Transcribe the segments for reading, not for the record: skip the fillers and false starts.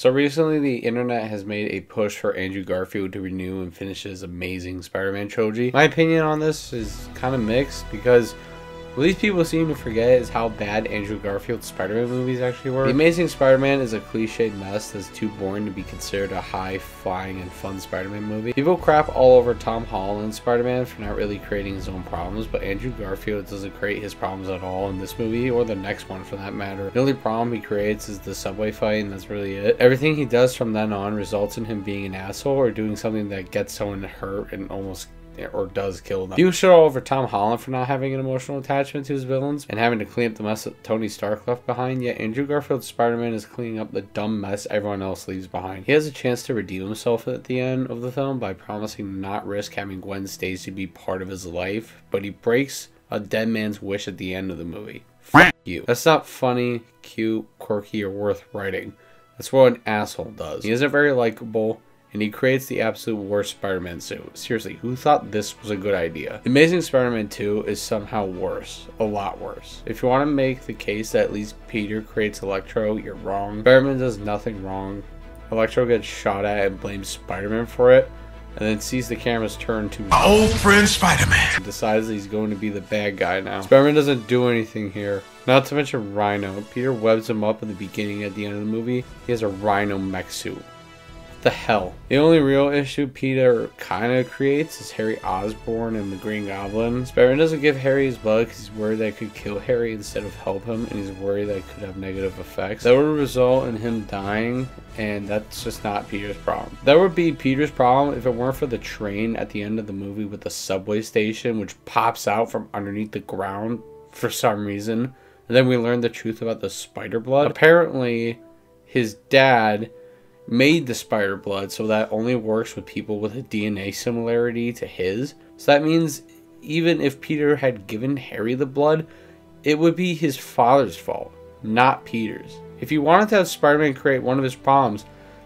So recently, the internet has made a push for Andrew Garfield to renew and finish his Amazing Spider-Man trilogy. My opinion on this is kind of mixed, because what these people seem to forget is how bad Andrew Garfield's Spider-Man movies actually were. The Amazing Spider-Man is a cliched mess that's too boring to be considered a high-flying and fun Spider-Man movie. People crap all over Tom Holland's Spider-Man for not really creating his own problems, but Andrew Garfield doesn't create his problems at all in this movie, or the next one for that matter. The only problem he creates is the subway fight, and that's really it. Everything he does from then on results in him being an asshole or doing something that gets someone hurt and almost or does kill them. You shit all over Tom Holland for not having an emotional attachment to his villains and having to clean up the mess that Tony Stark left behind, yet Andrew Garfield's Spider-Man is cleaning up the dumb mess everyone else leaves behind. He has a chance to redeem himself at the end of the film by promising to not risk having Gwen Stacy be part of his life, but he breaks a dead man's wish at the end of the movie. F*** you. That's not funny, cute, quirky, or worth writing. That's what an asshole does. He isn't very likable, and he creates the absolute worst Spider-Man suit. Seriously, who thought this was a good idea? Amazing Spider-Man 2 is somehow worse. A lot worse. If you want to make the case that at least Peter creates Electro, you're wrong. Spider-Man does nothing wrong. Electro gets shot at and blames Spider-Man for it, and then sees the camera's turn to my old friend Spider-Man and decides that he's going to be the bad guy now. Spider-Man doesn't do anything here. Not to mention Rhino. Peter webs him up in the beginning. At the end of the movie, he has a Rhino mech suit. The hell. The only real issue Peter kind of creates is Harry Osborn and the Green Goblin. Spider-Man doesn't give Harry his bug because he's worried that it could kill Harry instead of help him, and he's worried that it could have negative effects. That would result in him dying, and that's just not Peter's problem. That would be Peter's problem if it weren't for the train at the end of the movie with the subway station, which pops out from underneath the ground for some reason. And then we learn the truth about the spider blood. Apparently, his dad made the spider blood so that only works with people with a DNA similarity to his. So that means even if Peter had given Harry the blood, it would be his father's fault, not Peter's. If you wanted to have Spider-Man create one of his problems,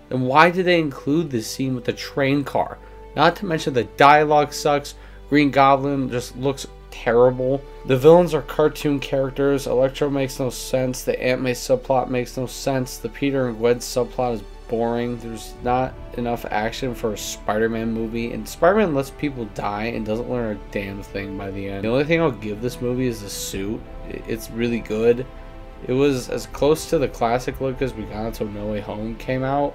then why did they include this scene with the train car? Not to mention the dialogue sucks, Green Goblin just looks terrible. The villains are cartoon characters, Electro makes no sense, the Aunt May subplot makes no sense, the Peter and Gwen subplot is boring. There's not enough action for a Spider-Man movie, and Spider-Man lets people die and doesn't learn a damn thing by the end. The only thing I'll give this movie is the suit. It's really good. It was as close to the classic look as we got until No Way Home came out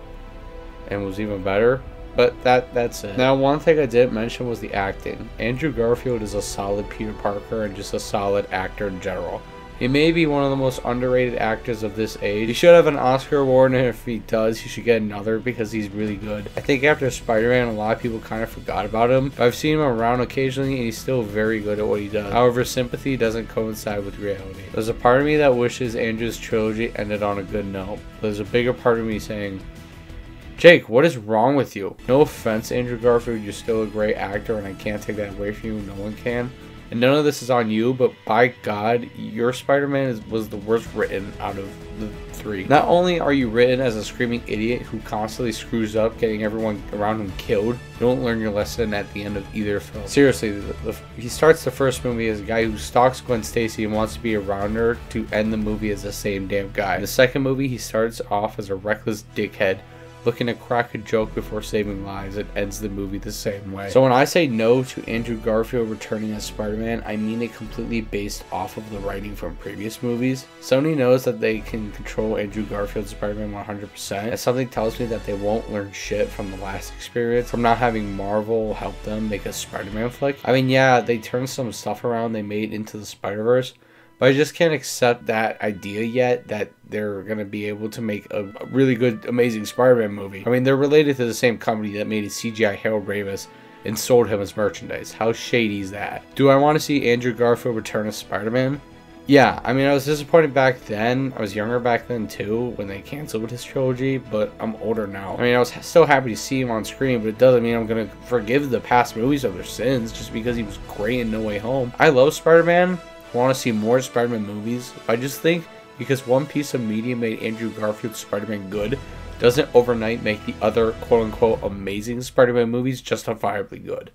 and was even better, but that's it. Now, one thing I didn't mention was the acting. Andrew Garfield is a solid Peter Parker and just a solid actor in general. He may be one of the most underrated actors of this age. He should have an Oscar award, and if he does, he should get another because he's really good. I think after Spider-Man, a lot of people kind of forgot about him. I've seen him around occasionally, and he's still very good at what he does. However, sympathy doesn't coincide with reality. There's a part of me that wishes Andrew's trilogy ended on a good note. There's a bigger part of me saying, Jake, what is wrong with you? No offense, Andrew Garfield, you're still a great actor, and I can't take that away from you. No one can. And none of this is on you, but by God, your Spider-Man was the worst written out of the three. Not only are you written as a screaming idiot who constantly screws up, getting everyone around him killed, you don't learn your lesson at the end of either film. Seriously, he starts the first movie as a guy who stalks Gwen Stacy and wants to be around her, to end the movie as the same damn guy. In the second movie, he starts off as a reckless dickhead looking to crack a joke before saving lives, and ends the movie the same way. So when I say no to Andrew Garfield returning as Spider-Man, I mean it completely based off of the writing from previous movies. Sony knows that they can control Andrew Garfield's Spider-Man 100%, and something tells me that they won't learn shit from the last experience, from not having Marvel help them make a Spider-Man flick. I mean, yeah, they turned some stuff around they made Into the Spider-Verse, but I just can't accept that idea yet that they're going to be able to make a really good Amazing Spider-Man movie. I mean, they're related to the same company that made a CGI Harold Ravis and sold him as merchandise. How shady is that? Do I want to see Andrew Garfield return as Spider-Man? Yeah, I mean, I was disappointed back then. I was younger back then, too, when they canceled his trilogy, but I'm older now. I mean, I was still happy to see him on screen, but it doesn't mean I'm going to forgive the past movies of their sins just because he was great in No Way Home. I love Spider-Man. I want to see more Spider-Man movies. I just think because one piece of media made Andrew Garfield's Spider-Man good doesn't overnight make the other quote-unquote Amazing Spider-Man movies justifiably good.